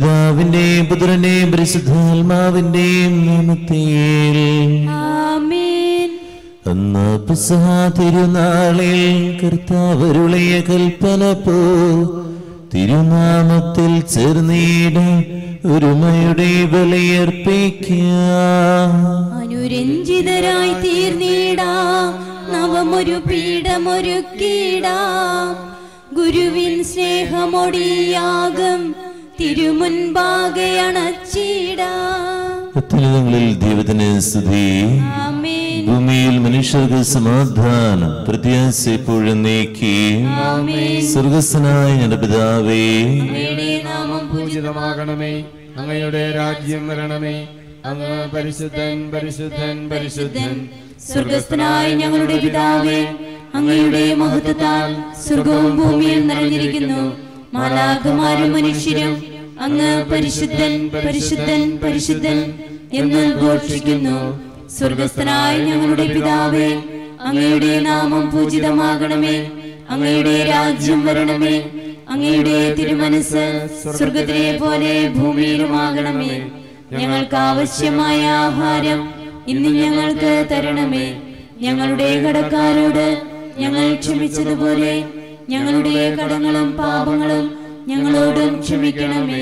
പിതാവിന്റെയും പുത്രന്റെയും പരിശുദ്ധാത്മാവിന്റെയും നാമത്തിൽ ആമേൻ. അന്ന് പെസഹ തിരുനാളിൽ കർത്താവ് അരുളിയ കൽപ്പന പോൽ തിരുനാമത്തിൽ ചേർന്നിട ഒരുമയുടെ ബലിയർപ്പിക്കാം, അനുരഞ്ജിതരായി തീർന്നിടാം, നവമൊരു പീഠമൊരുക്കിടാം, ഗുരുവിൻ സ്നേഹമൊടിയാകും തിരുമുൻപാകെ അണച്ചിടാം. അത്യുന്നതങ്ങളിൽ ദൈവത്തിന് സ്തുതി. ആമേൻ. ഭൂമിയിൽ മനുഷ്യർക്ക് സമാധാനം പ്രത്യാശ എപ്പോഴും നീക്കി. ആമേൻ. സ്വർഗ്ഗസ്ഥനായ ഞങ്ങളുടെ പിതാവേ, അങ്ങയുടെ നാമം പൂജിതമാകണമേ, അങ്ങയുടെ രാജ്യം വരണമേ, അങ്ങ് പരിശുദ്ധൻ പരിശുദ്ധൻ പരിശുദ്ധൻ. സ്വർഗ്ഗസ്ഥനായ ഞങ്ങളുടെ പിതാവേ, അങ്ങയുടെ മഹത്വത്താൽ സ്വർഗവും ഭൂമിയും നിറഞ്ഞിരിക്കുന്നു. മാലാഖമാരും മനുഷ്യരും അങ്ങ് പരിശുദ്ധൻ പരിശുദ്ധൻ പരിശുദ്ധൻ എന്ന് ഘോഷിക്കുന്നു. സ്വർഗ്ഗസ്ഥനായ ഞങ്ങളുടെ പിതാവേ, അങ്ങയുടെ നാമം പൂജിതമാകണമേ, അങ്ങയുടെ രാജ്യം വരണമേ, അങ്ങയുടെ തിരുമനസ് സ്വർഗത്തിലെ പോലെ ഭൂമിയിലുമാകണമേ. ഞങ്ങൾക്ക് ആവശ്യമായ ആഹാരം ഇന്ന് ഞങ്ങൾക്ക് തരണമേ. ഞങ്ങളുടെ കടക്കാരോട് ഞങ്ങൾ ക്ഷമിച്ചതുപോലെ ഞങ്ങളുടെ കടങ്ങളും പാപങ്ങളും ഞങ്ങളോടും ക്ഷമിക്കണമേ.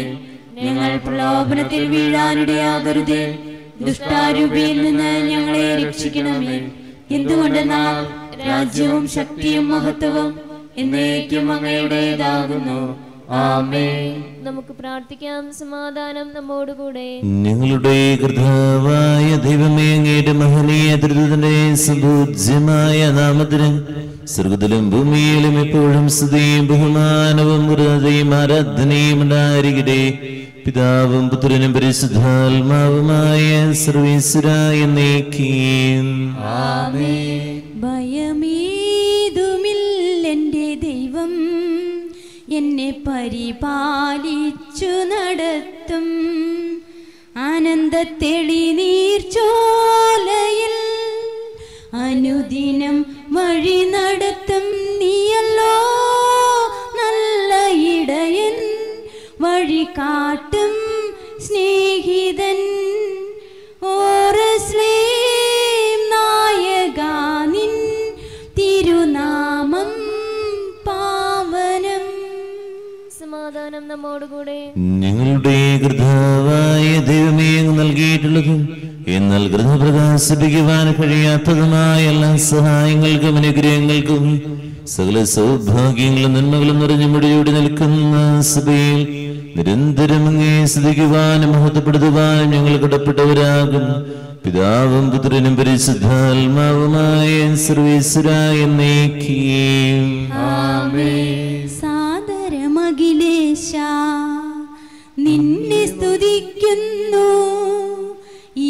ഞങ്ങൾ പ്രലോഭനത്തിൽ വീഴാനിടയാകരുതേ, ദുഷ്ടാരൂപിയിൽ നിന്ന് ഞങ്ങളെ രക്ഷിക്കണമേ. എന്തുകൊണ്ടെന്നാൽ രാജ്യവും ശക്തിയും മഹത്വവും എന്നേക്കും അങ്ങയുടേതാകുന്നു. ആമേൻ. നമുക്ക് പ്രാർത്ഥിക്കാം. സമാധാനം നമ്മോടുകൂടെ. ഞങ്ങളുടെ കർത്താവായ ദൈവമേ, അങ്ങയുടെ മഹനീയ ത്രിത്വത്തിന്റെ സുപൂജ്യമായ നാമത്തിന് സ്വർഗ്ഗത്തിലും ഭൂമിയിലും എപ്പോഴും സ്തുതിയും ബഹുമാനവും ഉന്നതയും ആരാധനയും ഉണ്ടായിരിക്കട്ടെ. പിതാവും പുത്രനും പരിശുദ്ധാത്മാവുമായ സർവീശ്വരായ എന്നേക്കും. ആമേൻ. ഭയമേതുമില്ലെന്റെ ദൈവം എന്നെ പരിപാലിച്ചു നടത്തും. ആനന്ദത്തെളിനീർച്ചോലയിൽ അനുദിനം വഴി നടത്തും. നീയല്ലോ നല്ല ഇടയൻ, വഴി കാട്ടും സ്നേഹിതൻ. ഓരസ്ലേം നായക, നിൻ തിരുനാമം പാവനം. സമാധാനം നമ്മോടുകൂടെ. നിങ്ങളുടെ കർത്താവായ ദൈവമേ, നൽകിയിട്ടുള്ളതും എന്നാൽ ഗൃഹ പ്രകാശിപ്പിക്കുവാൻ കഴിയാത്തതുമായ എല്ലാ സഹായങ്ങൾക്കും അനുഗ്രഹങ്ങൾക്കും സകല സൗഭാഗ്യങ്ങളും നന്മകളും നിറഞ്ഞു മുടിയോടി നിൽക്കുന്ന സഭയിൽ നിരന്തരം അങ്ങേ സ്തുതിക്കുവാനും മഹത്വപ്പെടുത്തുവാനും ഞങ്ങൾ കടപ്പെട്ടവരാകും. പിതാവും പുത്രനും പരിശുദ്ധാത്മാവുമായ സർവീശ്വരായ എന്നേക്കും. ആമേൻ. സാദരമഖിലേശ, നിന്നെ സ്തുതിക്കുന്നു.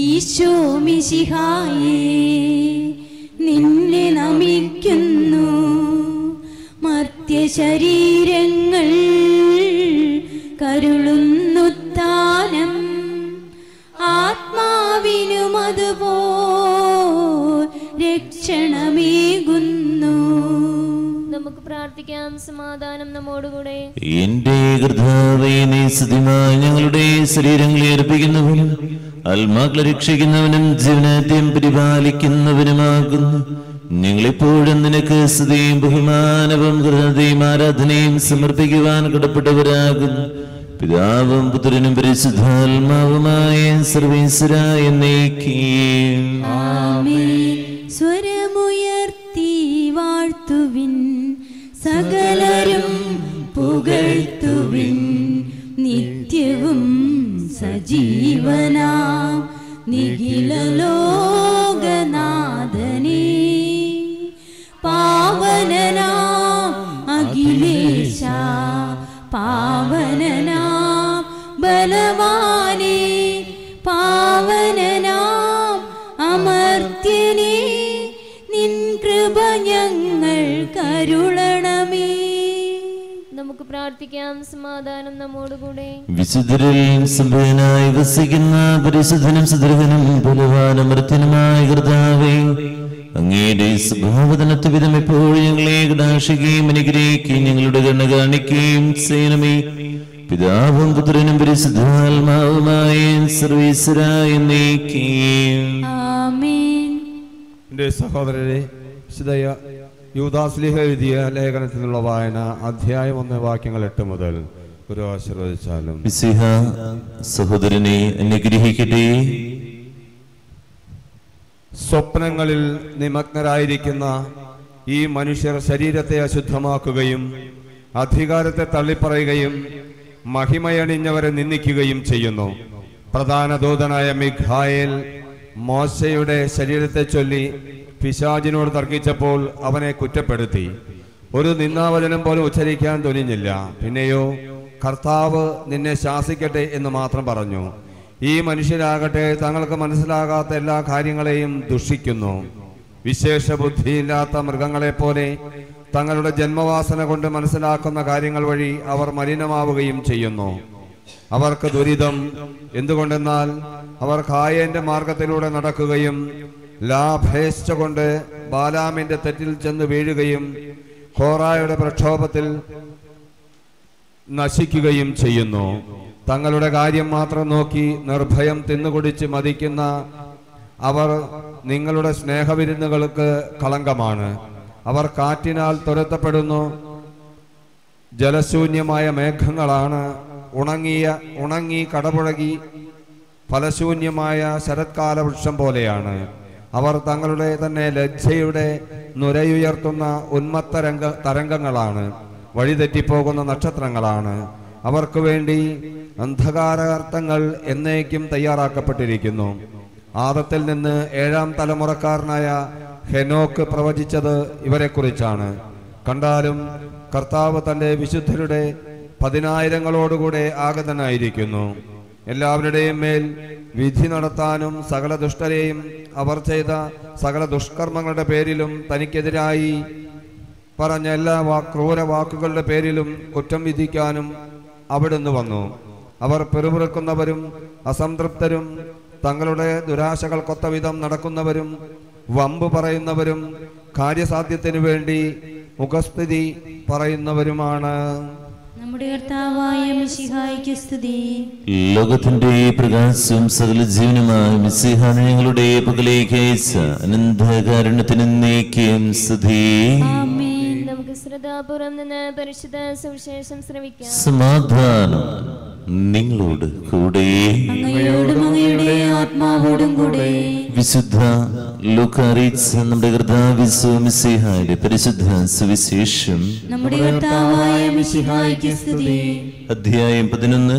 ഈശോ മിശിഹായേ, നിന്നെ നമിക്കുന്നു. മർത്യശരീരങ്ങൾ കരുളുന്നുത്താനം, ആത്മാവിനും അതുപോൽ രക്ഷണമേകുന്നു. നമുക്ക് പ്രാർത്ഥിക്കാം. സമാധാനം നമ്മോടുകൂടെ. എന്റെ കർത്താവേ, നീ സ്തുതിമാൻ ഞങ്ങളുടെ ശരീരങ്ങളെ അർപ്പിക്കുന്നവനും ആത്മാക്കളെ രക്ഷിക്കുന്നവനും ജീവനാദ്യം പരിപാലിക്കുന്നവനുമാകുന്നു. ഞങ്ങളെപ്പോഴും നിനക്ക് സ്തുതിയും ബഹുമാനവും കൃതയും ആരാധനയും സമർപ്പിക്കുവാൻ കടപ്പെട്ടവരാകുന്നു. പിതാവും പുത്രനും പരിശുദ്ധാത്മാവുമായ സർവീശ്വരായ എന്നേക്കും. ആമേൻ. സ്വരമുയർത്തി വാഴ്ത്തുവിൻ, സകലരും പുകഴ്ത്തുവിൻ. നിത്യവും സജീവനാം നിഖില ലോകനാഥനേ, പാവനനാം അഖിലേശ, പാവനനാം ബലവാനേ, പാവനനാം അമർത്യനേ, നിൻ കൃപ ഞങ്ങൾ കരുളണമേ. നമുക്ക് പ്രാർത്ഥിക്കാം. സമാധാനം നമ്മോടുകൂടെ. വിശുദ്ധരിൽ സമ്പന്നനായി വസിക്കുന്ന പരിശുദ്ധനും സുദൃഢനും ബലവാനമർത്യനുമായ കർത്താവേ, അങ്ങയുടെ സ്വഭാവധനത്വവിധം എപ്പോഴും ഞങ്ങളെ കടാക്ഷിക്കുകയും അനുഗ്രഹിക്കുകയും ഞങ്ങളുടെ കരുണ കാണിക്കുകയും ചെയ്യണമേ. പിതാവും പുത്രനും പരിശുദ്ധാത്മാവുമായ സർവീശ്വരായ നീക്കിയും. ആമേൻ. എൻ്റെ സഹോദരരെ, വിശുദ്ധ യൂദാശ്ലീഹ എഴുതിയ ലേഖനത്തിൽ നിന്നുള്ള വായന, അധ്യായം 1 വാക്യങ്ങൾ 8 മുതൽ. ഒരു ആശീർവദിച്ചാലും മിശിഹ സഹോദരനെ അനുഗ്രഹിക്കട്ടെ. സ്വപ്നങ്ങളിൽ നിമഗ്നരായിരിക്കുന്ന ഈ മനുഷ്യർ ശരീരത്തെ അശുദ്ധമാക്കുകയും അധികാരത്തെ തള്ളിപ്പറയുകയും മഹിമയണിഞ്ഞവരെ നിന്ദിക്കുകയും ചെയ്യുന്നു. പ്രധാന ദൂതനായ മിഖായേൽ മോശയുടെ ശരീരത്തെ ചൊല്ലി പിശാചിനോട് തർക്കിച്ചപ്പോൾ അവനെ കുറ്റപ്പെടുത്തി. ഒരു നിന്ദാവചനം പോലും ഉച്ചരിക്കാൻ തുനിഞ്ഞില്ല. പിന്നെയോ കർത്താവ് നിന്നെ ശാസിക്കട്ടെ എന്ന് മാത്രം പറഞ്ഞു. ഈ മനുഷ്യരാകട്ടെ തങ്ങൾക്ക് മനസ്സിലാകാത്ത എല്ലാ കാര്യങ്ങളെയും ദുഷിക്കുന്നു. വിശേഷ ബുദ്ധിയില്ലാത്ത മൃഗങ്ങളെപ്പോലെ തങ്ങളുടെ ജന്മവാസന കൊണ്ട് മനസ്സിലാക്കുന്ന കാര്യങ്ങൾ വഴി അവർ മലിനമാവുകയും ചെയ്യുന്നു. അവർക്ക് ദുരിതം. എന്തുകൊണ്ടെന്നാൽ അവർ കായേന്റെ മാർഗത്തിലൂടെ നടക്കുകയും ലാഭേച്ഛ കൊണ്ട് ബാലാമിന്റെ തെറ്റിൽ ചെന്ന് വീഴുകയും കോറായുടെ പ്രക്ഷോഭത്തിൽ നശിക്കുകയും ചെയ്യുന്നു. തങ്ങളുടെ കാര്യം മാത്രം നോക്കി നിർഭയം തിന്നുകുടിച്ച് മതിക്കുന്ന അവർ നിങ്ങളുടെ സ്നേഹവിരുന്നുകൾക്ക് കളങ്കമാണ്. അവർ കാറ്റിനാൽ തുരത്തപ്പെടുന്നു. ജലശൂന്യമായ മേഘങ്ങളാണ്. ഉണങ്ങി കടപുഴകി ഫലശൂന്യമായ ശരത്കാല വൃക്ഷം പോലെയാണ് അവർ. തങ്ങളുടെ തന്നെ ലജ്ജയുടെ നുരയുയർത്തുന്ന ഉന്മത്ത തരംഗങ്ങളാണ്. വഴിതെറ്റിപ്പോകുന്ന നക്ഷത്രങ്ങളാണ്. അവർക്ക് വേണ്ടി അന്ധകാരാർത്ഥങ്ങൾ എന്നേക്കും തയ്യാറാക്കപ്പെട്ടിരിക്കുന്നു. ആദത്തിൽ നിന്ന് 7ാം തലമുറക്കാരനായ ഹെനോക്ക് പ്രവചിച്ചത് ഇവരെക്കുറിച്ചാണ്. കണ്ടാലും കർത്താവ് തൻ്റെ വിശുദ്ധരുടെ 10,000-ഓടുകൂടെ ആഗതനായിരിക്കുന്നു. എല്ലാവരുടെയും മേൽ വിധി നടത്താനും സകല ദുഷ്ടരെയും അവർ ചെയ്ത സകല ദുഷ്കർമ്മങ്ങളുടെ പേരിലും തനിക്കെതിരായി പറഞ്ഞ എല്ലാ ക്രൂര വാക്കുകളുടെ പേരിലും കുറ്റം വിധിക്കാനും അവിടുന്ന് വന്നു. അവർ പിറുപിറുക്കുന്നവരും അസംതൃപ്തരും തങ്ങളുടെ ദുരാശകൾ കൊത്തവിധം നടക്കുന്നവരും വമ്പ് പറയുന്നവരും കാര്യസാധ്യത്തിനു വേണ്ടി മുഖസ്തുതി പറയുന്നവരുമാണ്. നമ്മുടെ കർത്താവായ മിശിഹായ്ക്ക് സ്തുതി. ലോകത്തിന്റെ പ്രകാശം സകല ജീവനുമായി മിശിഹാ ഞങ്ങളുടെ പകലേക്ക് അയച്ച അനന്തകാരുണ്യത്തിന് എന്നേക്കും സ്തുതി. ആമേൻ. നമുക്ക് ശ്രദ്ധാപൂർവം നിന്ന് പരിശുദ്ധ സുവിശേഷം ശ്രവിക്കാം. സമാധാനം നിങ്ങളോട് കൂടെ. വിശുദ്ധ ലൂക്കാ അറിയിച്ച നമ്മുടെ കർത്താവ് യേശു മിശിഹായുടെ പരിശുദ്ധ സുവിശേഷം. നമ്മുടെ കർത്താവായ മിശിഹായ്ക്ക് സ്തുതി. അധ്യായം 11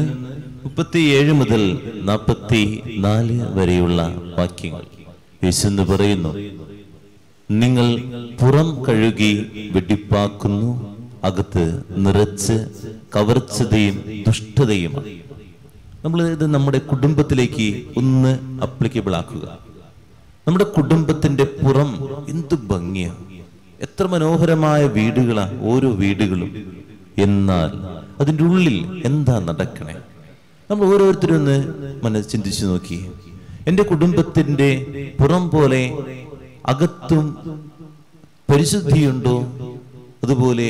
37 മുതൽ 44 വരെയുള്ള വാക്യങ്ങൾ. യേശു പറയുന്നു, നിങ്ങൾ പുറം കഴുകി വെടിപ്പാക്കുന്നു, അകത്ത് നിറച്ച് കവർച്ചതയും ദുഷ്ടതയുമാണ്. നമ്മൾ ഇത് നമ്മുടെ കുടുംബത്തിലേക്ക് ഒന്ന് അപ്ലിക്കബിൾ ആക്കുക. നമ്മുടെ കുടുംബത്തിന്റെ പുറം എന്തു ഭംഗിയാണ്, എത്ര മനോഹരമായ വീടുകളാണ് ഓരോ വീടുകളും. എന്നാൽ അതിൻ്റെ ഉള്ളിൽ എന്താ നടക്കണേ? നമ്മൾ ഓരോരുത്തരും ഒന്ന് മനസ്സ് ചിന്തിച്ചു നോക്കി. എൻ്റെ കുടുംബത്തിന്റെ പുറം പോലെ അകത്തും പരിശുദ്ധിയുണ്ടോ? അതുപോലെ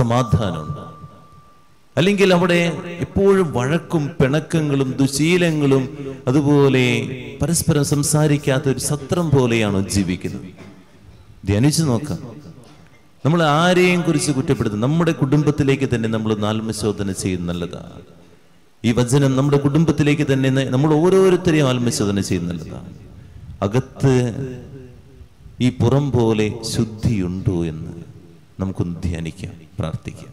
സമാധാനമുണ്ടോ? അല്ലെങ്കിൽ അവിടെ എപ്പോഴും വഴക്കും പിണക്കങ്ങളും ദുശീലങ്ങളും അതുപോലെ പരസ്പരം സംസാരിക്കാത്ത ഒരു സത്രം പോലെയാണോ ജീവിക്കുന്നത്? ധ്യാനിച്ചു നോക്കാം. നമ്മൾ ആരെയും കുറിച്ച് കുറ്റപ്പെടുത്തും, നമ്മുടെ കുടുംബത്തിലേക്ക് തന്നെ നമ്മൾ ആത്മശോധന ചെയ്യുന്നത് നല്ലതാണ്. ഈ വചനം നമ്മുടെ കുടുംബത്തിലേക്ക് തന്നെ നമ്മൾ ഓരോരുത്തരെയും ആത്മശോധന ചെയ്യുന്നത് നല്ലതാണ്. അകത്ത് ഈ പുറം പോലെ ശുദ്ധിയുണ്ടോ എന്ന് നമുക്കൊന്ന് ധ്യാനിക്കാം, പ്രാർത്ഥിക്കാം.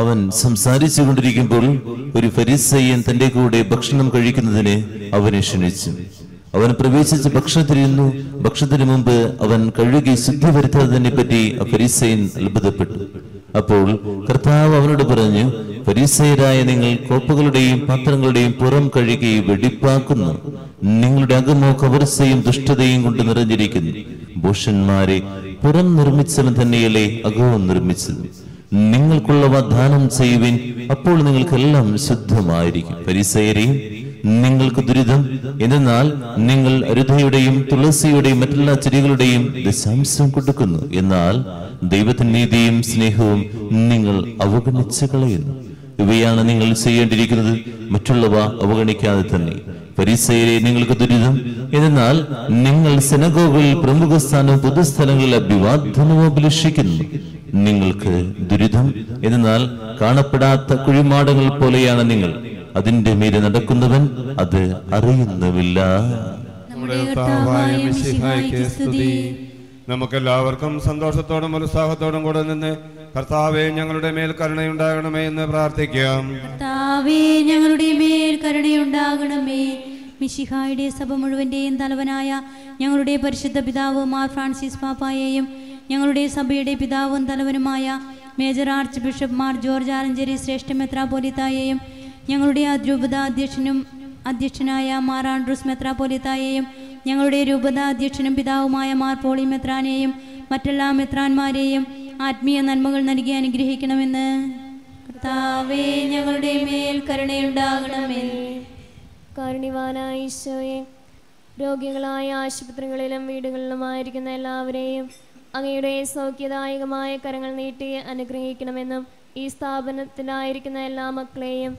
അവൻ സംസാരിച്ചു കൊണ്ടിരിക്കുമ്പോൾ ഒരു ഫരിസയൻ തന്റെ കൂടെ ഭക്ഷണം കഴിക്കുന്നതിന് അവനെ ക്ഷണിച്ചു. അവൻ പ്രവേശിച്ച് ഭക്ഷണത്തിലിരുന്നു. ഭക്ഷണത്തിന് മുമ്പ് അവൻ കഴുകി ശുദ്ധി വരുത്താത്തതിനെ പറ്റി ആ ഫരിസയൻ അത്ഭുതപ്പെട്ടു. അപ്പോൾ കർത്താവ് അവനോട് പറഞ്ഞു, ഫരീസയരായ നിങ്ങൾ കോപ്പുകളുടെയും പാത്രങ്ങളുടെയും പുറം കഴുകി വെടിപ്പാക്കുന്നു, നിങ്ങളുടെ അകമോ കവർച്ചയും ദുഷ്ടതയും കൊണ്ട് നിറഞ്ഞിരിക്കുന്നു. ഭൂഷന്മാരെ, പുറം നിർമ്മിച്ചവൻ തന്നെയല്ലേ അകവും നിർമ്മിച്ചത്? നിങ്ങൾക്കുള്ളവ ദാനം ചെയ്യുവിൻ, അപ്പോൾ നിങ്ങൾക്കെല്ലാം ശുദ്ധമായിരിക്കും. ഫരീസയരെയും दैवत्तिन्टे स्नेहवुम अवगणिच्चु कलयुन्नु इवयाणु मट्टुള്ളव പരിസയരെ നിങ്ങൾക്ക് ദുരിതം എന്നാൽ നിങ്ങൾ സിനഗോഗിൽ പ്രമുഖ സ്ഥാനവും പൊതുസ്ഥലങ്ങളിൽ അഭിവാദ്യവും അഭിലഷിക്കുന്നു നിങ്ങൾക്ക് ദുരിതം എന്നാൽ കാണപ്പെടാത്ത കുഴിമാടങ്ങൾ പോലെയാണ് നിങ്ങൾ അതിന്റെ മീതെ നടക്കുന്നവൻ അത് അറിയുന്നില്ല നമ്മുടെ താവായ മിശിഹായ്ക്ക് സ്തുതി നമുക്കെല്ലാവർക്കും സന്തോഷത്തോടും ഉത്സാഹത്തോടും കൂടെ നിന്ന് കർത്താവേ ഞങ്ങളുടെ മേൽ കരുണയുണ്ടാകണമേ എന്ന് പ്രാർത്ഥിക്കാം കർത്താവേ ഞങ്ങളുടെ മേൽ കരുണയുണ്ടാകണമേ മിശിഹായുടെ സഭ മുഴുവന്റെയും തലവനായ ഞങ്ങളുടെ പരിശുദ്ധ പിതാവ് മാർ ഫ്രാൻസിസ് പാപ്പായേയും ഞങ്ങളുടെ സഭയുടെ പിതാവും തലവനുമായ major archbishop Mar George Alencherry ശ്രേഷ്ഠ മെത്രാപോലിത്തായേയും ഞങ്ങളുടെ രൂപതാ അധ്യക്ഷനായ മാർ ആൻഡ്രൂസ് മെത്രാപോലിത്തായേയും ഞങ്ങളുടെ രൂപതാ അധ്യക്ഷനും പിതാവുമായ മാർ പോളി മെത്രാനെയും മറ്റെല്ലാ മെത്രാന്മാരെയും ആത്മീയ നന്മകൾ നൽകി അനുഗ്രഹിക്കണമെന്ന് കർത്താവേ ഞങ്ങളുടെ മേൽ കരുണയുണ്ടാകണമേ. കാരുണ്യവാനായ ഈശോയെ, രോഗികളായ ആശുപത്രികളിലും വീടുകളിലുമായിരിക്കുന്ന എല്ലാവരെയും അങ്ങയുടെ സൗഖ്യദായകമായ കരങ്ങൾ നീട്ടി അനുഗ്രഹിക്കണമെന്നും ഈ സ്ഥാപനത്തിലായിരിക്കുന്ന എല്ലാ മക്കളെയും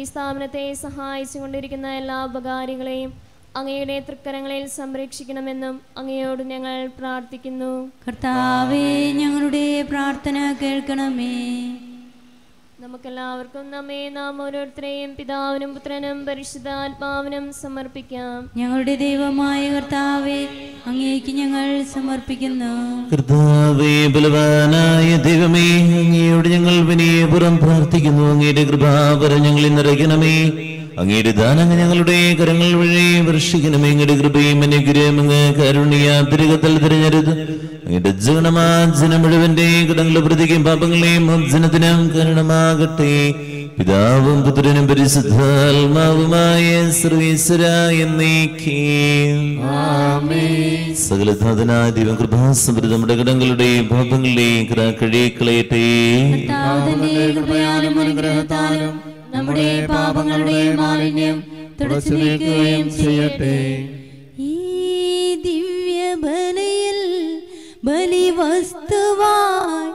ഈ സ്ഥാപനത്തെ സഹായിച്ചു കൊണ്ടിരിക്കുന്ന എല്ലാ ഉപകാരികളെയും അങ്ങയുടെ തൃക്കരങ്ങളിൽ സംരക്ഷിക്കണമെന്നും അങ്ങയോട് ഞങ്ങൾ പ്രാർത്ഥിക്കുന്നു. കർത്താവേ ഞങ്ങളുടെ പ്രാർത്ഥന കേൾക്കണമേ. നമുക്കെല്ലാവർക്കും നമ്മെ നാം ഓരോരുത്തരെയും പിതാവിനും പുത്രനും പരിശുദ്ധാത്മാവിനും സമർപ്പിക്കാം. ഞങ്ങളുടെ ദൈവമായ കർത്താവേ അങ്ങേക്ക് ഞങ്ങൾ സമർപ്പിക്കുന്നു. കർത്താവേ ബലവാനായ ദൈവമേ, അങ്ങയോട് ഞങ്ങൾ വിനയപൂർവ്വം പ്രാർത്ഥിക്കുന്നു. അങ്ങയുടെ കൃപാവരം ഞങ്ങളിൽ നിറയ്ക്കണമേ. അങ്ങയുടെ ദാനം ഞങ്ങളുടെ കരങ്ങൾ വഴി വർഷിക്കണമേ. അങ്ങയുടെ കൃപയും അനുഗ്രഹം അങ്ങ് കാരുണ്യാതിരകത്തിൽ തിരഞ്ഞെടുത്ത് അങ്ങയുടെ ജനമാജനം മുഴുവന്റെ കടങ്ങളുടെ പ്രതിക്കും പാപങ്ങളെയും ജനത്തിനും കാരണമാകട്ടെ. പിതാവും പുത്രനും പരിശുദ്ധാത്മാവുമായ സർവീശ്വരായ സകലനാഥനായ ദൈവം കൃപാസമൃതം നമ്മുടെ കടങ്ങളുടെയും പാപങ്ങളുടെയും കഴിയക്കളയട്ടെ. നമ്മുടെ പാപങ്ങളുടെ മാലിന്യം തുടച്ചു നീക്കുകയും ചെയ്യട്ടെ. ഈ ദിവ്യ ബലിയിൽ ബലിവസ്തുവായി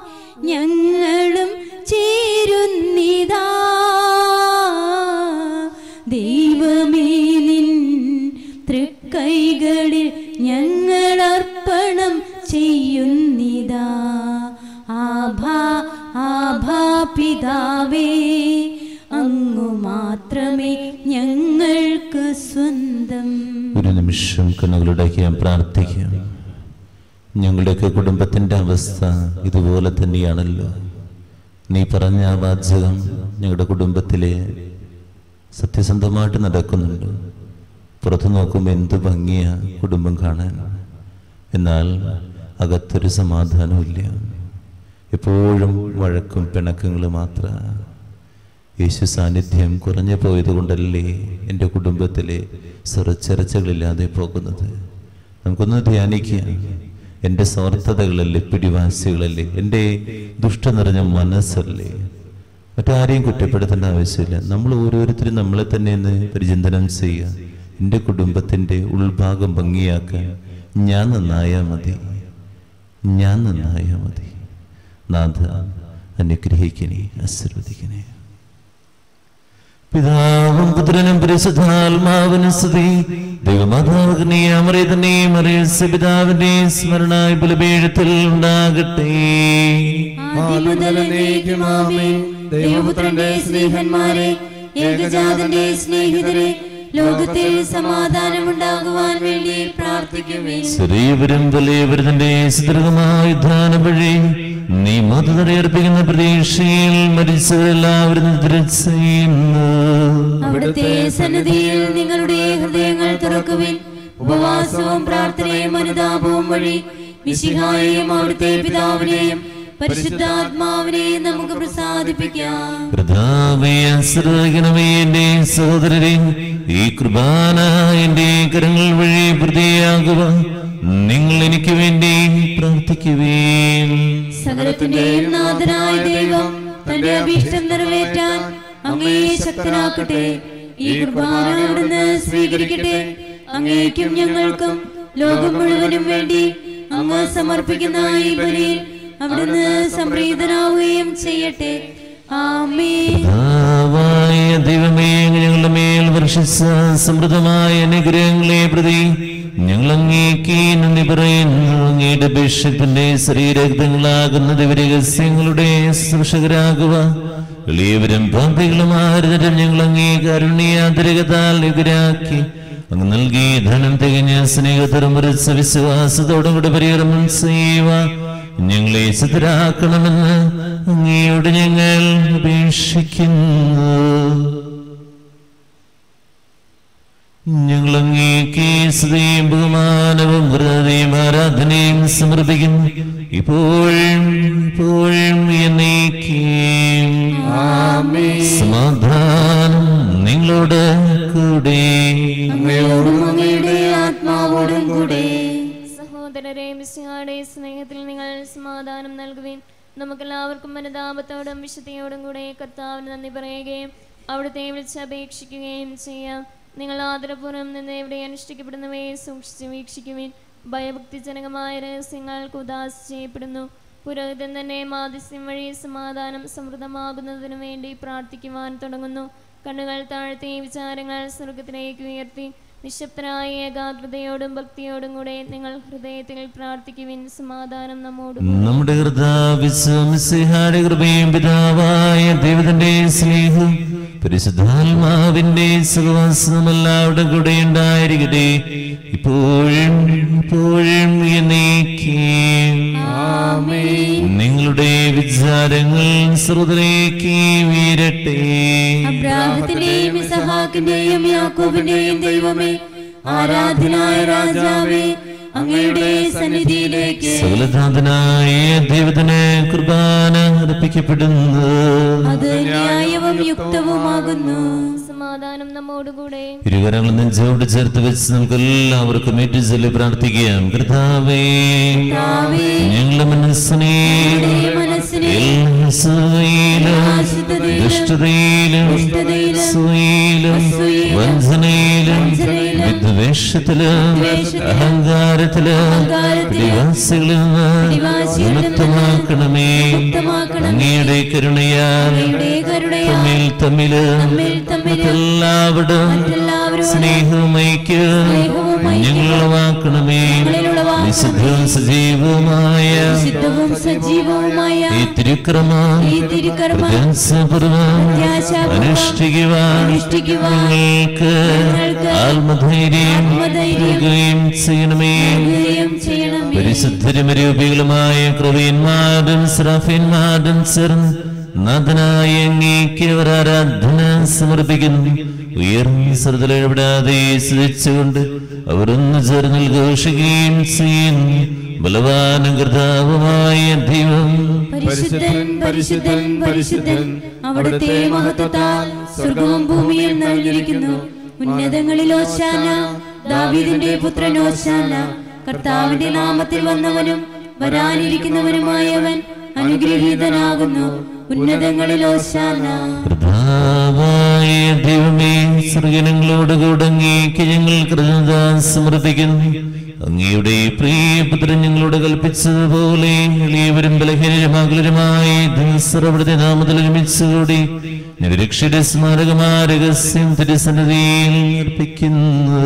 ഞങ്ങളും ചേരുന്നിതാ ദൈവമേ, നിൻ തൃക്കൈകളിൽ ഞങ്ങളർപ്പണം ചെയ്യുന്നിതാ. ആഭാ ആഭാ പിതാവേ, അങ്ങു മാത്രമേ ഞങ്ങൾക്ക് സ്വന്തം. ഒരു നിമിഷം കണ്ണുകളുടെ പ്രാർത്ഥിക്കാം. ഞങ്ങളുടെയൊക്കെ കുടുംബത്തിൻ്റെ അവസ്ഥ ഇതുപോലെ തന്നെയാണല്ലോ. നീ പറഞ്ഞ ആ വാചകം ഞങ്ങളുടെ കുടുംബത്തിലെ സത്യസന്ധമായിട്ട് നടക്കുന്നുണ്ട്. പുറത്തു നോക്കുമ്പോൾ എന്ത് ഭംഗിയ കുടുംബം കാണാൻ, എന്നാൽ അകത്തൊരു സമാധാനമില്ല. എപ്പോഴും വഴക്കും പിണക്കങ്ങളും മാത്രമാണ്. യേശു സാന്നിധ്യം കുറഞ്ഞു പോയതുകൊണ്ടല്ലേ എൻ്റെ കുടുംബത്തിലെ സ്വരച്ചരച്ചകളില്ലാതെ പോകുന്നത്? നമുക്കൊന്ന് ധ്യാനിക്കുക. എൻ്റെ സ്വാർത്ഥതകളല്ലേ, പിടിവാശികളല്ലേ, എൻ്റെ ദുഷ്ട നിറഞ്ഞ മനസ്സല്ലേ? മറ്റാരെയും കുറ്റപ്പെടുത്തേണ്ട ആവശ്യമില്ല. നമ്മൾ ഓരോരുത്തരും നമ്മളെ തന്നെ ഒന്ന് പരിചിന്തനം ചെയ്യുക. എൻ്റെ കുടുംബത്തിൻ്റെ ഉൾഭാഗം ഭംഗിയാക്കാൻ ഞാൻ നന്നായാൽ മതി, ഞാൻ നന്നായാൽ മതി. നാഥ അനുഗ്രഹിക്കണേ, ആശീർവദിക്കണേ. പിതാവും പുത്രനും പരിശുദ്ധാത്മാവിനും സ്തുതി. ദൈവമാതാവിനെയും അറിയിച്ച പിതാവിന്റെയും സ്മരണ ബലപീഠത്തിൽ ഉണ്ടാകട്ടെ. ദൈവപുത്രന്റെ സ്നേഹന്മാരെ, ഏകജാതന്റെ സ്നേഹിതരെ, ലോകത്തിൽ സമാധാനം ഉണ്ടാകുവാൻ വേണ്ടി പ്രാർത്ഥിക്കുമേ. ചെറിയവരും വലിയവരുടെ സുദൃഢമായ യുദ്ധാനം വഴി നീ മതറിയർപ്പിക്കുന്ന പ്രതീക്ഷയിൽ മരിച്ചവരെല്ലാവരും തിരിച്ചെയ്യുന്നു. അവിടുത്തെ സന്നിധിയിൽ നിങ്ങളുടെ ഹൃദയങ്ങൾ തുറക്കുവിൻ. ഉപവാസവും പ്രാർത്ഥനയും അനുതാപവും വഴി മിശിഹായെയും അവിടുത്തെ പിതാവിനെയും പരിശുദ്ധാത്മാവിനെ നമുക്ക് പ്രസാദിപ്പിക്കാം. കർത്താവേ ആശ്രയിക്കണമേ എന്റെ സഹോദരരെ. ഈ കുർബാന എന്റെ കരങ്ങൾ വഴി പ്രതിയാകുക. നിങ്ങൾ എനിക്ക് വേണ്ടി പ്രാർത്ഥിക്കുവേൻ. സകലത്തിന്റെയും നാഥനായ ദൈവം തന്റെ അഭീഷ്ടം നിറവേറ്റാൻ അങ്ങയെ ശക്തനാക്കട്ടെ. ശരീരരക്തങ്ങളാകുന്നവരെ ും പാപികളും ആരുതരും ഞങ്ങൾ അങ്ങേ കരുണ്യാന്തരികത്താൽ എതിരാക്കി അങ്ങ് നൽകി ധനം തികഞ്ഞ സ്നേഹത്തിലും മുറിച്ച വിശ്വാസത്തോടും കൂടി പരികരമം ചെയ്യുക. ഞങ്ങളെ ചിതരാക്കണമെന്ന് അങ്ങയോട് ഞങ്ങൾ അപേക്ഷിക്കുന്നു. ഞങ്ങൾ അങ്ങേക്ക് സ്തുതിയും ബഹുമാനവും ഹൃദയവും ആരാധനയും സമർപ്പിക്കുന്നു, ഇപ്പോഴും എപ്പോഴും എന്നേക്കും. ആമേൻ. സമാധാനം നിങ്ങളോട് കൂടെ, ആത്മാവോടും കൂടെ. സഹോദരരെ, മിശിഹായുടെ സ്നേഹത്തിൽ നിങ്ങൾ സമാധാനം നൽകുവിൻ. നമുക്കെല്ലാവർക്കും അനുതാപത്തോടും വിശുദ്ധിയോടും കൂടെ കർത്താവിന് നന്ദി പറയുകയും അവിടുത്തെ വിളിച്ചപേക്ഷിക്കുകയും ചെയ്യാം. നിങ്ങൾ ആദരപൂർവ്വം നിന്ന് എവിടെ അനുഷ്ഠിക്കപ്പെടുന്നവയെ സൂക്ഷിച്ച് വീക്ഷിക്കുവിൻ. ഭയഭക്തിജനകമായ രഹസ്യങ്ങൾക്ക് ഉദാസ ചെയ്യപ്പെടുന്നു. പുരോഹിതൻ തന്നെ മാധ്യസ്ഥ്യം വഴി സമാധാനം സമൃദ്ധമാകുന്നതിനു വേണ്ടി പ്രാർത്ഥിക്കുവാൻ തുടങ്ങുന്നു. കണ്ണുകൾ താഴ്ത്തി വിചാരങ്ങൾ സ്വർഗത്തിലേക്ക് ഉയർത്തി നിശബ്ദനായ ഏകാഗ്രതയോടും ഭക്തിയോടും കൂടെ നിങ്ങൾ ഹൃദയത്തിൽ പ്രാർത്ഥിക്കുവിൻ. സമാധാനം നമ്മോട്. നമ്മുടെ പരിശുദ്ധാത്മാവിന്റെ സഹവാസം എല്ലാവരുടെ കൂടെ ഉണ്ടായിരിക്കട്ടെ, ഇപ്പോഴും എപ്പോഴും എന്നേക്കും. ആമേൻ. നിങ്ങളുടെ വിചാരങ്ങൾ സ്രോതലേക്ക് വീരട്ടെ. അബ്രാഹത്തിന്റെയും ഇസഹാക്കിന്റെയും യാക്കോബിന്റെയും ദൈവമേ, ആരാധനായ രാജാവേ, അങ്ങയുടെ സന്നിധിയിലേക്ക് സകലനാഥനായ ദൈവത്തിനെ കുർബാന അർപ്പിക്കപ്പെടുന്നു. അത് ന്യായവും യുക്തവുമാകുന്നു. സമാധാനം നമ്മോടുകൂടെ. ഇരുവരങ്ങളും നെഞ്ചോട് ചേർത്ത് വെച്ച് നമുക്ക് എല്ലാവർക്കും ഏറ്റുചൊല്ലി പ്രാർത്ഥിക്കാം. കർത്താവേ, ഞങ്ങളുടെ മനസ്സിനെ ദുഷ്ടതയിലും വഞ്ചനയിലും വിദ്വേഷത്തിലും അഹങ്കാരത്തിലും നിവാസികളിൽ നിന്ന് വിമുക്തമാക്കണമേ. അങ്ങയുടെ കരുണയാൽ തമ്മിൽ എല്ലാവരും സ്നേഹവും ഐക്യം ഞങ്ങളുളവാക്കണമേ. വിശുദ്ധവും സജീവവുമായ ഈ തിരുക്രമം അനുഷ്ഠിക്കുവാൻ നിങ്ങൾക്ക് ആത്മധൈര്യം നൽകുകയും ചെയ്യണമേ. പരിശുദ്ധരും രൂപികളുമായ ക്രൂവീന്മാരും സ്രാഫീന്മാരും ചേർന്ന് നാഥനായ അങ്ങേക്ക് ആരാധന സമർപ്പിക്കുന്നു. ഉയർന്ന സ്വരത്തിലെവിടാതെ സ്തുതിച്ചുകൊണ്ട് അവർ ഒന്ന് ചേർന്ന് ഘോഷിക്കുകയും ചെയ്യുന്നു. ബലവാനും കർത്താവുമായ ദൈവം പരിശുദ്ധൻ, പരിശുദ്ധൻ, പരിശുദ്ധൻ. അവിടുത്തെ മഹത്വത്താൽ സ്വർഗ്ഗവും ഭൂമിയും നിറഞ്ഞിരിക്കുന്നു. ഉന്നതങ്ങളിൽ ഹോശാന. ദാവീദിന്റെ പുത്രൻ ഹോശാന. കർത്താവിന്റെ നാമത്തിൽ വന്നവനും വരാനിരിക്കുന്നവനുമായവൻ അനുഗ്രഹീതനാകുന്നു. ഉന്നതങ്ങളിൽ ഹോശാന. കർത്താവായ ദൈവമേ, സ്വർഗ്ഗങ്ങളോട് കൂടങ്ങേക്ക് ഞങ്ങൾ കൃതജ്ഞത സമർപ്പിക്കുന്നു. അങ്ങയുടെ പ്രിയപുത്രൻ ഞങ്ങളോട് കൽപ്പിച്ചതുപോലെ എളിയവരും ബലഹീനരുമായ ദൈവത്തെ നാമത്തിൽ ഒരുമിച്ചുകൂടി രക്ഷയുടെ സ്മാരകമായ രഹസ്യം തിരുസന്നിധിയിൽ അർപ്പിക്കുന്നു.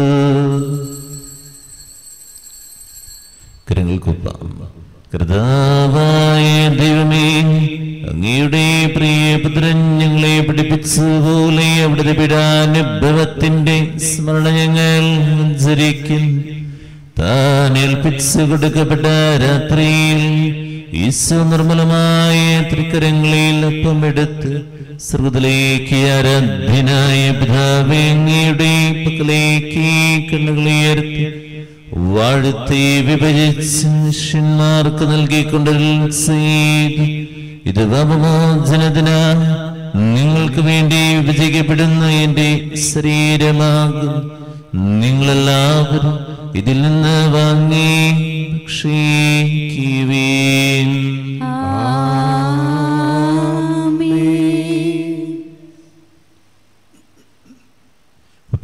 കർത്താവായ ദൈവമേ, അങ്ങയുടെ പ്രിയപുത്രൻ ഞങ്ങളെ പഠിപ്പിച്ചതുപോലെ അവിടുത്തെ പീഡാനുഭവത്തിന്റെ സ്മരണ ഞങ്ങൾ ഉദ്ധരിക്കുന്നു. താൻ ഏൽപ്പിച്ചു കൊടുക്കപ്പെട്ട രാത്രിയിൽ ഈശോ നിർമ്മലമായ തൃക്കരങ്ങളിൽ ഒപ്പമെടുത്ത് സ്രുതിലേക്ക് ആരാധ്യനായ പിതാവേ, അങ്ങയുടെ പക്കലേക്ക് കണ്ണുകളുയർത്തി വാഴ്ത്തി വിഭജിച്ച് ശിഷ്യന്മാർക്ക് നൽകിക്കൊണ്ടൊരു ചെയ്തു. ഇത് പാപമോചനത്തിന നിങ്ങൾക്ക് വേണ്ടി വിഭജിക്കപ്പെടുന്ന എന്റെ ശരീരമാകും. നിങ്ങളെല്ലാവരും ഇതിൽ നിന്ന് വാങ്ങി ഭക്ഷിക്കുവീൻ. ആമേൻ.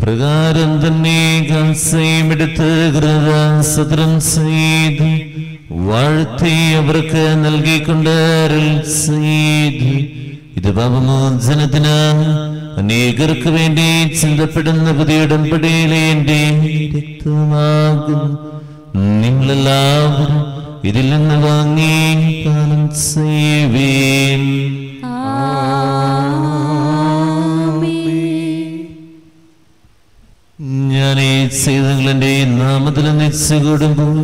പ്രകാരം തന്നെ ഗംസയെടുത്ത് കൃതസത്രം ചെയ്ത് വാഴ്ത്തി അവർക്ക് നൽകിക്കൊണ്ട് ഇത് പാപമോചനത്തിനാണ് അനേകർക്ക് വേണ്ടി ചിന്തപ്പെടുന്ന പുതിയ ഉടമ്പടിയിലെ എന്റെ രക്തമാകും. നിങ്ങളെല്ലാവരും ഇതിൽ നിന്ന് വാങ്ങി പാനം ചെയ്യുവീൻ. ഞാൻ ഈ ചെയ്തങ്ങളെന്റെ നാമത്തിൽ നിശ്ചയിടുമ്പോൾ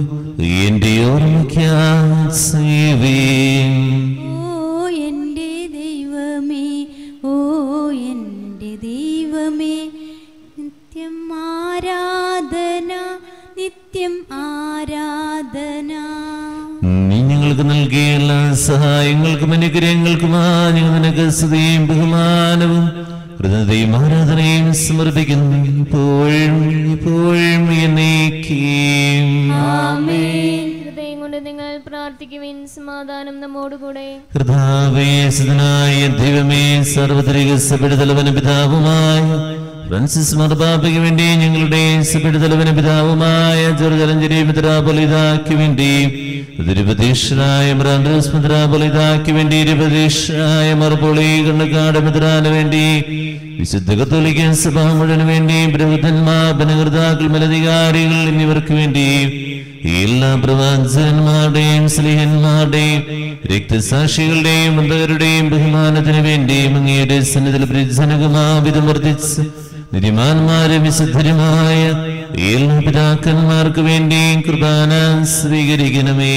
എന്റെ ഓർമ്മയ്ക്കാൻ ചെയ്യുവീൻ. നൽകിയ എല്ലാ സഹായങ്ങൾക്കും അനുഗ്രഹങ്ങൾക്കുമായി ഞങ്ങൾ നിനക്ക് സ്തുതിയും ബഹുമാനവും ഹൃദയവും ആരാധനയും സമർപ്പിക്കുന്നു ഇപ്പോഴും ഇപ്പോഴും എന്നേക്കും. ആമേൻ. ഹൃദയം കൊണ്ട് നിങ്ങൾ പ്രാർത്ഥിക്കുവിൻ, സമാധാനം നമ്മോടുകൂടെ. കർത്താവേശനായ ദൈവമേ, സാർവത്രിക സഭയുടെ തലവന പിതാവുമായ ഫ്രാൻസിസ് മാർപ്പാപ്പയ്ക്ക് വേണ്ടി ഞങ്ങളുടെ സഭയുടെ തലവന പിതാവുമായ ജോർജ് അലഞ്ചേരി പിതൃപൊലിതാക്ക് വേണ്ടി തിരുപതീശ്വരായ ബ്രാൻഡ്രോസ് മുദ്രാപൊലിതാക്ക് വേണ്ടി തിരുപതീശ്വരായ മറുപൊളി കണ്ണുകാട് മുദ്രാന് വേണ്ടി വിശുദ്ധ കത്തോലിക്ക സഭ മുഴുവന് വേണ്ടി പ്രബുദ്ധന്മാർ ഭനകർത്താക്കൾ മേലധികാരികൾ എന്നിവർക്ക് വേണ്ടി എല്ലാ പ്രവാചകന്മാരുടെയും സ്ലീഹന്മാരുടെയും രക്തസാക്ഷികളുടെയും മൃതകരുടെയും ബഹുമാനത്തിന് വേണ്ടി അങ്ങയുടെ സന്നിധിയിൽ ജനകമാവിധം വർദ്ധിച്ച് നിരിമാന്മാരെ വിശുദ്ധരുമായ എല്ലാ പിതാക്കന്മാർക്ക് വേണ്ടി കുർബാന സ്വീകരിക്കണമേ.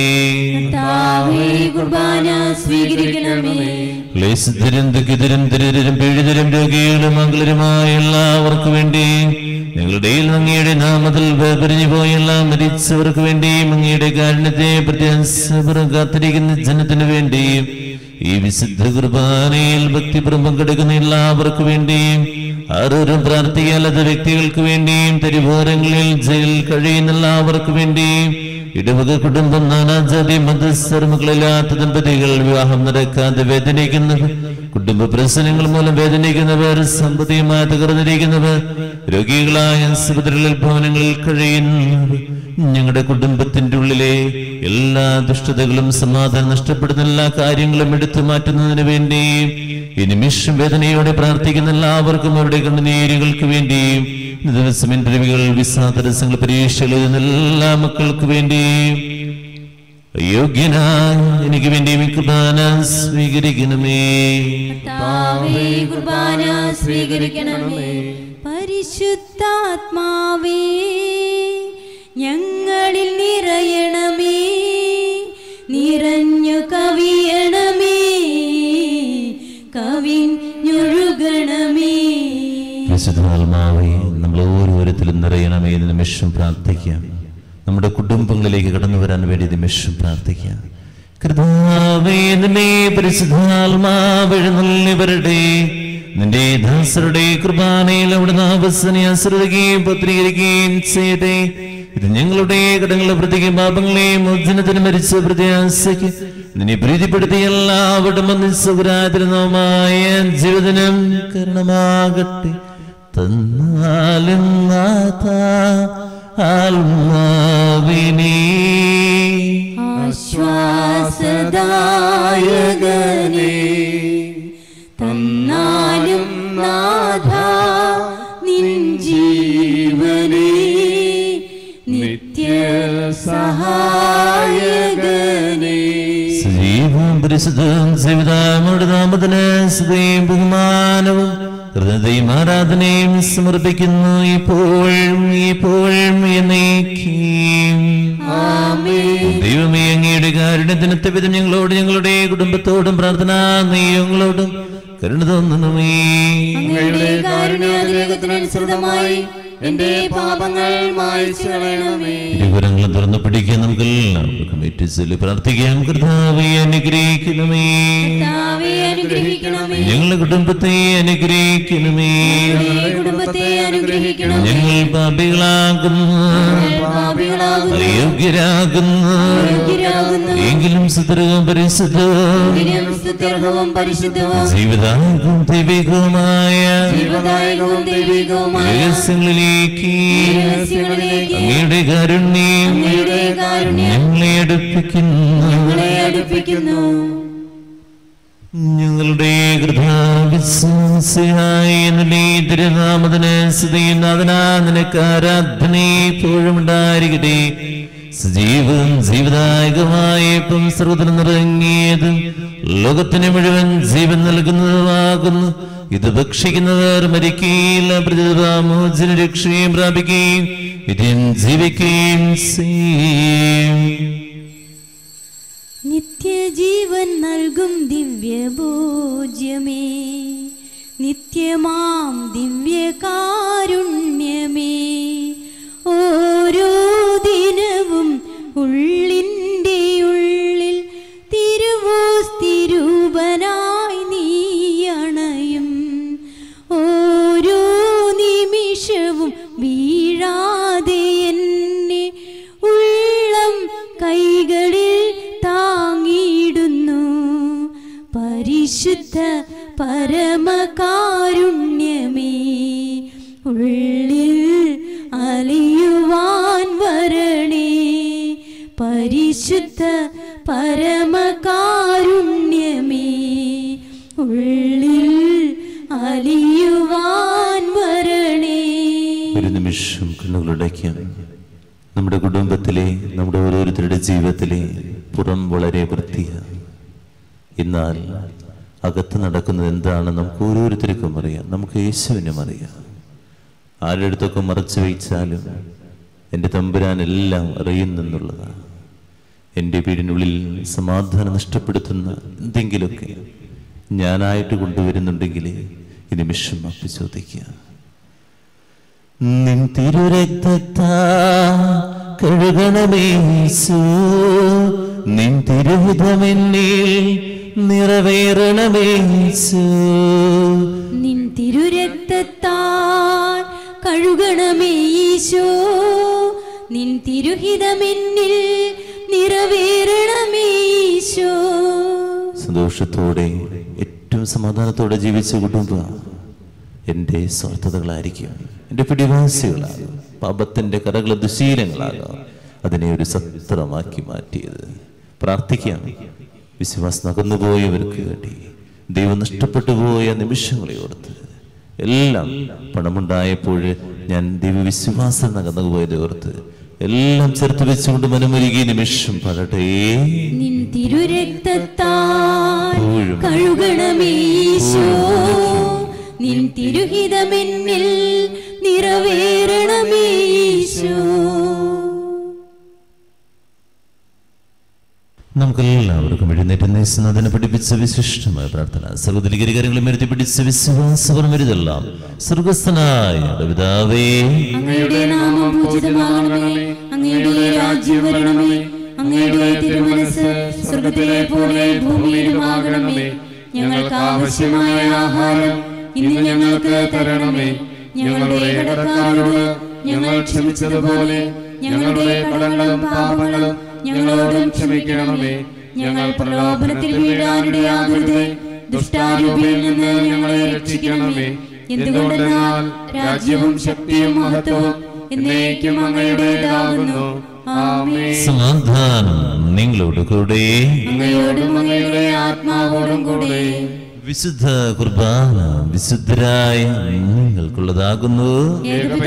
ക്ലേശിതരും ദുഃഖിതരും ദരിദ്രരും പീഡിതരും രോഗികളും മംഗളരുമായ എല്ലാവർക്കും വേണ്ടി ഞങ്ങളുടെ അങ്ങയുടെ നാമത്തിൽ വേർപിരിഞ്ഞു പോയ എല്ലാ മരിച്ചവർക്ക് വേണ്ടിയും അങ്ങയുടെ കാരുണ്യത്തെ പ്രത്യാശപൂർവ്വം കാത്തിരിക്കുന്ന ജനത്തിനു വേണ്ടിയും ഈ വിശുദ്ധ കുർബാനയിൽ ഭക്തിപുറം പങ്കെടുക്കുന്ന എല്ലാവർക്കും വേണ്ടിയും ആരോരും പ്രാർത്ഥിക്കാത്ത വ്യക്തികൾക്ക് വേണ്ടിയും തെരുവോരങ്ങളിൽ ജയിലിൽ കഴിയുന്ന എല്ലാവർക്കും വേണ്ടിയും ഇടവക കുടുംബം നാനാജാതി മതസ്ഥർമ്മകളില്ലാത്ത ദമ്പതികൾ വിവാഹം നടക്കാതെ വേദനിക്കുന്നവർ കുടുംബ പ്രശ്നങ്ങൾ മൂലം വേദനിക്കുന്നവർ സമ്പത്തികമായി തകർന്നിരിക്കുന്നവർ രോഗികളായ ആശുപത്രികളിൽ ഭവനങ്ങളിൽ കഴിയുന്നവർ ഞങ്ങളുടെ കുടുംബത്തിന്റെ ഉള്ളിലെ എല്ലാ ദുഷ്ടതകളും സമാധാനം നഷ്ടപ്പെടുന്ന എല്ലാ കാര്യങ്ങളും എടുത്തു മാറ്റുന്നതിന് വേണ്ടിയും ഈ നിമിഷം വേദനയോടെ പ്രാർത്ഥിക്കുന്ന എല്ലാവർക്കും അവരുടെ കണ്ണുനീരുകൾക്ക് വേണ്ടിയും ദിവസം ഇന്റർവ്യൂകൾ വിസാ തടസ്സങ്ങൾ പരീക്ഷകൾ എല്ലാ മക്കൾക്ക് വേണ്ടിയും യോഗ്യനായ എനിക്ക് വേണ്ടി കുർബാന സ്വീകരിക്കണമേ. കുർബാന സ്വീകരിക്കണമേ. പരിശുദ്ധാത്മാവേ ഞങ്ങളിൽ നിറയണമേ, നിറഞ്ഞു കവിയണമേ, കവിഞ്ഞൊഴുകണമേ. പരിശുദ്ധാത്മാവേ നമ്മൾ ഓരോരുത്തരും നിറയണമേ. നിമിഷം പ്രാർത്ഥിക്കാം. നമ്മുടെ കുടുംബങ്ങളിലേക്ക് കടന്നു വരാൻ വേണ്ടി നിമിഷം പ്രാർത്ഥിക്കാം. കർത്താവേദമേ, പരിശുദ്ധാത്മാവേ എഴുന്നള്ളിവരട്ടെ. നിന്റെ ദാസരുടെ കുർബാനയിൽ അവിടുന്ന് അവസനെ ആശ്രയിക്കുകയും പത്രീകരിക്കുകയും ചെയ്യട്ടെ. ഇത് ഞങ്ങളുടെ കടങ്ങളുടെ പ്രതിക്കും പാപങ്ങളെയും മോചനത്തിന് മരിച്ച പ്രത്യാശയ്ക്ക് നിന്നെ പ്രീതിപ്പെടുത്തിയ എല്ലാവരുടെ മനസ്സുരാതിരുന്നവുമായ ജീവിതനം കരണമാകട്ടെ. തന്നാലും ആത്മാവിനെ ആശ്വാസദായകനെ തന്നാലും നാഥ നിൻ ജീവനെ നിത്യ സഹായകനെ സജീവം പരിശുദ്ധം സവിതാമൃത നാമത്തിന് സ്തുതിയും ബഹുമാനവും ഹൃദയം ആരാധനയും സമർപ്പിക്കുന്നു ഇപ്പോഴും ഇപ്പോഴും എന്നേക്കും. ദൈവമേ, അങ്ങയുടെ കാരുണ്യത്തിനൊത്ത വിധം ഞങ്ങളോട് ഞങ്ങളുടെ കുടുംബത്തോടും പ്രാർത്ഥനാ നിയോഗങ്ങളോടും കരുണ തോന്നണമേ. അങ്ങയുടെ കാരുണ്യത്തിനനുസൃതമായി എന്റെ പാപങ്ങൾ മായ്ച്ചു കളയണമേ. തിരുവരങ്ങളും തുറന്നു പിടിക്കാൻ നമുക്ക് എല്ലാവർക്കും ഏറ്റവും പ്രാർത്ഥിക്കാം. കർത്താവേ അനുഗ്രഹിക്കണമേ, ഞങ്ങളുടെ കുടുംബത്തെ അനുഗ്രഹിക്കണമേ, ഞങ്ങളെ ലോകത്തിന് മുഴുവൻ ജീവൻ നൽകുന്നതുമാകുന്നു ഇത് ഭക്ഷിക്കുന്നവർ മരിക്കയില്ല പ്രതിമോചന രക്ഷയും പ്രാപിക്കുകയും ഇതിൽ ജീവിക്കുകയും നിത്യജീവൻ നൽകും ദിവ്യഭോജ്യമേ നിത്യമാം ദിവ്യകാരുണ്യമേ ഓരോ ദിനവും ഉള്ളിൻ്റെ ഉള്ളിൽ തിരുവോസ്തിരൂപനായി നീ അണയും ഓരോ നിമിഷവും വീഴാതെ എന്നെ ഉള്ളം കൈകളിൽ താങ്ങിയിടുന്നു പരിശുദ്ധ പരമകാരുണ്യമേ ഉള്ളിൽ അലിയുവാൻ വരണേ പരിശുദ്ധ പരമകാരുണ്യമേ ഉള്ളിൽ അലിയുവാൻ വരണേ. ഒരു നിമിഷം കണ്ണുകളടയ്ക്കാം. നമ്മുടെ കുടുംബത്തിലെ നമ്മുടെ ഓരോരുത്തരുടെ ജീവിതത്തിലെ പുറം വളരെ വൃത്തിയാണ്, എന്നാൽ അകത്ത് നടക്കുന്നത് എന്താണെന്ന് നമുക്ക് ഓരോരുത്തർക്കും അറിയാം. നമുക്ക് യേശുവിനും അറിയാം. ആരുടെ അടുത്തൊക്കെ മറച്ചു വയ്ച്ചാലും എൻ്റെ തമ്പുരാനെല്ലാം അറിയുന്നെന്നുള്ളതാണ്. എൻ്റെ വീടിനുള്ളിൽ സമാധാനം നഷ്ടപ്പെടുത്തുന്ന എന്തെങ്കിലുമൊക്കെ ഞാനായിട്ട് കൊണ്ടുവരുന്നുണ്ടെങ്കിൽ ഈ നിമിഷം അപ്പി ചോദിക്കുക, നിൻ തിരുരക്തത്താൽ കഴുകണമേ യേശു, നിൻ തിരുഹിതമെന്നിൽ നിറവേറണമേ യേശു, നിൻ തിരുരക്തത്താൽ കഴുകണമേ യേശു, നിൻ തിരുഹിതമെന്നിൽ നിറവേറണമേ യേശു. സന്തോഷത്തോടെ ഏറ്റവും സമാധാനത്തോടെ ജീവിച്ച കുടുംബം എൻ്റെ സ്വാർത്ഥതകളായിരിക്കും, എൻ്റെ പിടിവാസികളാകും, പാപത്തിൻ്റെ കറകള ദുശീലങ്ങളാകാം അതിനെ ഒരു സത്രമാക്കി മാറ്റിയത്. പ്രാർത്ഥിക്കാം വിശ്വാസം അകന്നുപോയവർക്ക് വേണ്ടി, ദൈവം നഷ്ടപ്പെട്ടു പോയ നിമിഷങ്ങളെ ഓർത്ത്, എല്ലാം പണമുണ്ടായപ്പോൾ ഞാൻ ദൈവവിശ്വാസം അകന്നുപോയത് ഓർത്ത് എല്ലാം ചേർത്ത് വെച്ചുകൊണ്ട് മനമൊരുകി നിമിഷം പാടട്ടെ. നിൻ തിരുരക്തത്താൽ കഴുകണമേ യേശു, നിൻ തിരുഹിതമെന്നിൽ നിറവേറണമേ യേശു. നമുക്കെല്ലാവർക്കും എഴുന്നേറ്റ് നേസനാഥനെ പഠിപ്പിച്ച വിശിഷ്ടമായ പ്രാർത്ഥന സർവ്വതിരികരങ്ങളും എഴുതി പിടിച്ച വിശ്വാസപരം എഴുതെല്ലാം സ്വർഗസ്ഥനായ പിതാവേ, അങ്ങയുടെ നാമം പൂജിതമാകണമേ, അങ്ങയുടെ രാജ്യം വരണമേ, അങ്ങയുടെ തിരുമനസ്സ് സ്വർഗത്തിലെ പോലെ ഭൂമിയിലുമാകണമേ, ഞങ്ങൾക്ക് ആവശ്യമായ ആഹാരം ഇന്ന് ഞങ്ങൾക്ക് തരണമേ, ഞങ്ങളുടെ ഇടക്കാരോട് ഞങ്ങൾ ക്ഷമിച്ചതുപോലെ ഞങ്ങളുടെ കടങ്ങളും പാപങ്ങളും ഞങ്ങളോടും ക്ഷമിക്കണമേ, ഞങ്ങൾ പ്രലോഭനത്തിൽ വീഴാനിടയാകരുതേ, ദുഷ്ടാരൂപിയിൽ നിന്ന് ഞങ്ങളെ രക്ഷിക്കണമേ, എന്തുകൊണ്ടെന്നാൽ രാജ്യവും ശക്തിയും മഹത്വവും എന്നേക്കും അങ്ങയുടേതാകുന്നു. ആമേൻ. സമാധാനം നിങ്ങളോട് കൂടെ, അങ്ങയോടും അങ്ങയുടെ ആത്മാവോടും കൂടെ. വിശുദ്ധ കുർബാന വിശുദ്ധരായ നിങ്ങൾക്കുള്ളതാകുന്നു. ജീവിക്കുന്ന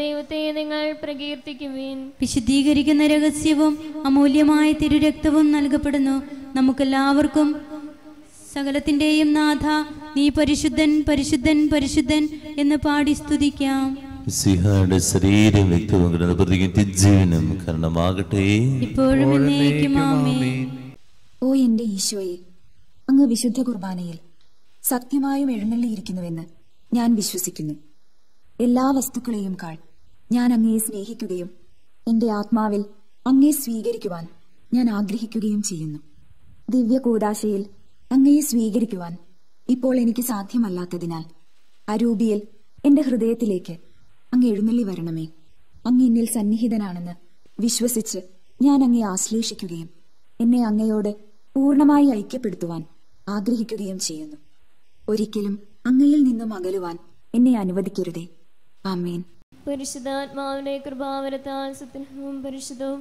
ദൈവത്തെ നിങ്ങൾ പ്രകീർത്തിക്കുവിൻ. വിശുദ്ധീകരിക്കുന്ന രഹസ്യവും അമൂല്യമായ തിരുരക്തവും നൽകപ്പെടുന്നു. നമുക്കെല്ലാവർക്കും സകലത്തിന്റെയും നാഥ നീ പരിശുദ്ധൻ പരിശുദ്ധൻ പരിശുദ്ധൻ എന്ന് പാടി സ്തുതിക്കാം. സിഹായുടെ ശരീരം വ്യക്തമാകുന്ന ജീവനം കാരണമാകട്ടെ ഇപ്പോഴും എന്നേക്കും ആമേൻ. ഓ എന്റെ ഈശോയെ, അങ്ങ് വിശുദ്ധ കുർബാനയിൽ സത്യമായും എഴുന്നള്ളിയിരിക്കുന്നുവെന്ന് ഞാൻ വിശ്വസിക്കുന്നു. എല്ലാ വസ്തുക്കളെയും കാൾ ഞാൻ അങ്ങയെ സ്നേഹിക്കുകയും എന്റെ ആത്മാവിൽ അങ്ങയെ സ്വീകരിക്കുവാൻ ഞാൻ ആഗ്രഹിക്കുകയും ചെയ്യുന്നു. ദിവ്യകൂടാശയിൽ അങ്ങയെ സ്വീകരിക്കുവാൻ ഇപ്പോൾ എനിക്ക് സാധ്യമല്ലാത്തതിനാൽ അരൂപിയിൽ എന്റെ ഹൃദയത്തിലേക്ക് അങ്ങ് എഴുന്നള്ളി വരണമേ. അങ്ങ് എന്നിൽ സന്നിഹിതനാണെന്ന് വിശ്വസിച്ച് ഞാൻ അങ്ങയെ ആശ്ലേഷിക്കുകയും എന്നെ അങ്ങയോട് പൂർണ്ണമായി ഐക്യപ്പെടുത്തുവാൻ ആഗ്രഹിക്കുകയും ചെയ്യുന്നു. ഒരിക്കലും അങ്ങയിൽ നിന്നും അകലുവാൻ എന്നെ അനുവദിക്കരുതേ. ആമേൻ. പരിശുദ്ധാത്മാവിന്റെ കൃപാവരത്താൽ സത്യവും പരിശുദ്ധവും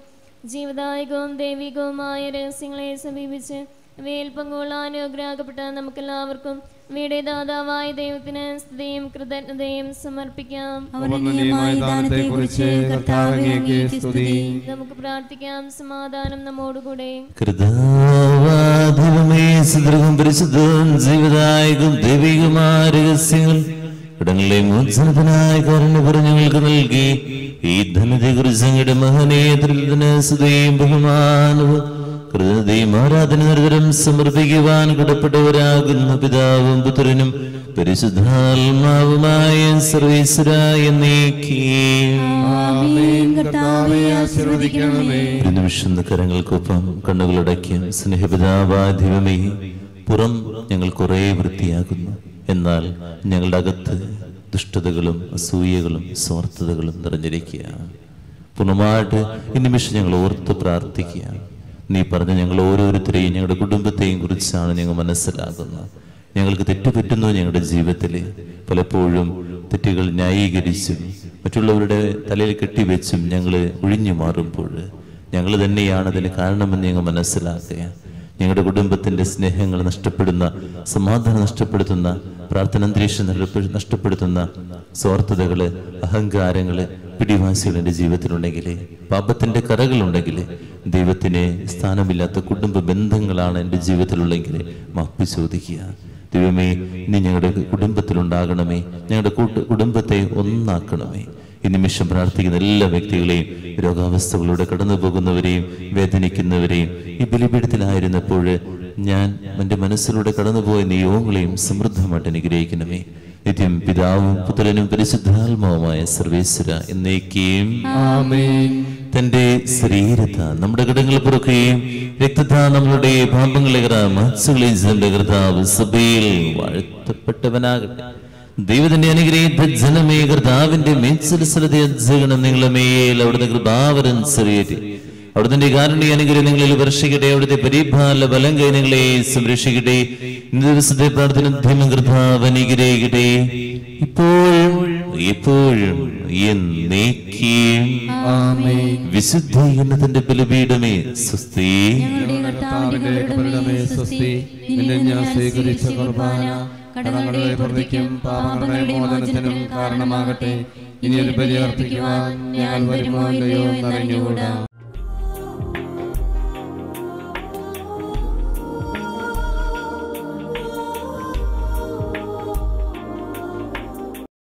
ജീവദായകവും ദൈവികവുമായ രഹസ്യങ്ങളെ സമീപിച്ച് അവയിൽ പങ്കുള്ള അനുഗ്രഹിക്കപ്പെട്ട നമുക്കെല്ലാവർക്കും വീടെ ദാതാവായ ദൈവത്തിന് സ്തുതിയും കൃതജ്ഞതയും സമർപ്പിക്കാം. നമുക്ക് പ്രാർത്ഥിക്കാം. സമാധാനം നമ്മോടുകൂടെ. ജീവദായകം ദൈവികമായ രഹസ്യങ്ങൾ ഇടങ്ങളിലെ മോചനത്തിനായ കാരണവർ ഞങ്ങൾക്ക് നൽകി. ഈ ധനത്തെ കുറിച്ച് അങ്ങയുടെ മഹനീയത്തിന് സ്തുതിയും ബഹുമാനവും കൃതജ്ഞതയും ആരാധന നിരന്തരം സമർപ്പിക്കുവാൻ കടപ്പെട്ടവരാകുന്ന പിതാവും പുത്രനും പരിശുദ്ധാത്മാവുമായ സർവീശ്വരായ നിമിഷം കരങ്ങൾക്കൊപ്പം കണ്ണുകളടയ്ക്കും. സ്നേഹപിതാവായ ദൈവമേ, പുറം ഞങ്ങൾ കുറെ വൃത്തിയാക്കുന്നു, എന്നാൽ ഞങ്ങളുടെ അകത്ത് ദുഷ്ടതകളും അസൂയകളും സ്വാർത്ഥതകളും നിറഞ്ഞിരിക്കുക. പൂർണ്ണമായിട്ട് ഈ നിമിഷം ഞങ്ങൾ ഓർത്ത് പ്രാർത്ഥിക്കുക. നീ പറഞ്ഞ ഞങ്ങൾ ഓരോരുത്തരെയും ഞങ്ങളുടെ കുടുംബത്തെയും കുറിച്ചാണ് ഞങ്ങൾ മനസ്സിലാക്കുന്നത്. ഞങ്ങൾക്ക് തെറ്റുപറ്റുന്നു ഞങ്ങളുടെ ജീവിതത്തിൽ. പലപ്പോഴും തെറ്റുകൾ ന്യായീകരിച്ചും മറ്റുള്ളവരുടെ തലയിൽ കെട്ടിവെച്ചും ഞങ്ങൾ ഒഴിഞ്ഞു മാറുമ്പോൾ ഞങ്ങൾ തന്നെയാണ് അതിന് കാരണമെന്ന് ഞങ്ങൾ മനസ്സിലാക്കുക. ഞങ്ങളുടെ കുടുംബത്തിൻ്റെ സ്നേഹങ്ങൾ നഷ്ടപ്പെടുന്ന, സമാധാനം നഷ്ടപ്പെടുത്തുന്ന, പ്രാർത്ഥന അന്തരീക്ഷം നഷ്ടപ്പെടുത്തുന്ന സ്വാർത്ഥതകൾ, അഹങ്കാരങ്ങൾ, പിടിവാശികൾ എൻ്റെ ജീവിതത്തിലുണ്ടെങ്കിൽ, പാപത്തിൻ്റെ കറകളുണ്ടെങ്കിൽ, ദൈവത്തിന് സ്ഥാനമില്ലാത്ത കുടുംബ ബന്ധങ്ങളാണ് എൻ്റെ ജീവിതത്തിലുള്ളെങ്കിൽ മാപ്പ് ചോദിക്കുക. ദൈവമേ, ഇനി ഞങ്ങളുടെ കുടുംബത്തിലുണ്ടാകണമേ, ഞങ്ങളുടെ കുടുംബത്തെ ഒന്നാക്കണമേ. ഈ നിമിഷം പ്രാർത്ഥിക്കുന്ന എല്ലാ വ്യക്തികളെയും, രോഗാവസ്ഥകളിലൂടെ കടന്നു പോകുന്നവരെയും വേദനിക്കുന്നവരെയും, ഈ ബലിപീഠത്തിലായിരുന്നപ്പോൾ ഞാൻ എൻ്റെ മനസ്സിലൂടെ കടന്നുപോയ നിയോഗങ്ങളെയും സമൃദ്ധമായിട്ട് അനുഗ്രഹിക്കണമേ. നിത്യം പിതാവും പുത്രനും പരിശുദ്ധാത്മാവുമായ സർവേശ്വര എന്നേക്കും. തന്റെ ശരീരത്താ നമ്മുടെ കടങ്ങൾ പുറക്കുകയും രക്തത്താ നമ്മളുടെ പാപങ്ങളെ കർത്താവ് സഭയിൽ വാഴ്ത്തപ്പെട്ടവനാകട്ടെ. ദൈവത്തിന്റെ അനുഗ്രഹിത ജനമേ, കർത്താവിന്റെ മേച്ചൽസരത്തെ അജഗണം നിങ്ങളുടെ മേൽ. അവിടുന്ന് കൃപാവരൻ ചെറിയേറ്റ് അവിടുത്തെ കാരുണ്യ അനുഗ്രഹം നിങ്ങളിൽ വർഷിക്കട്ടെ. അവിടുത്തെ പരിപാല ബലം കൈ നിങ്ങളെ സംരക്ഷിക്കട്ടെ. ഇന്ന് ദിവസത്തെ പ്രാർത്ഥന കർത്താവ് അനുഗ്രഹിക്കട്ടെ, ഇപ്പോഴും എപ്പോഴും എന്നേക്കും. വിശുദ്ധ യജ്ഞത്തിന്റെ ബലിപീഠമേ സ്വസ്തി. കടങ്ങളുടെ പ്രതിക്കും പാപങ്ങളുടെ മോചനത്തിനും കാരണമാകട്ടെ. ഇനി ഒരു ബലി അർപ്പിക്കുവാൻ ഞാൻ വരുമോ എന്നറിഞ്ഞുകൂടാ.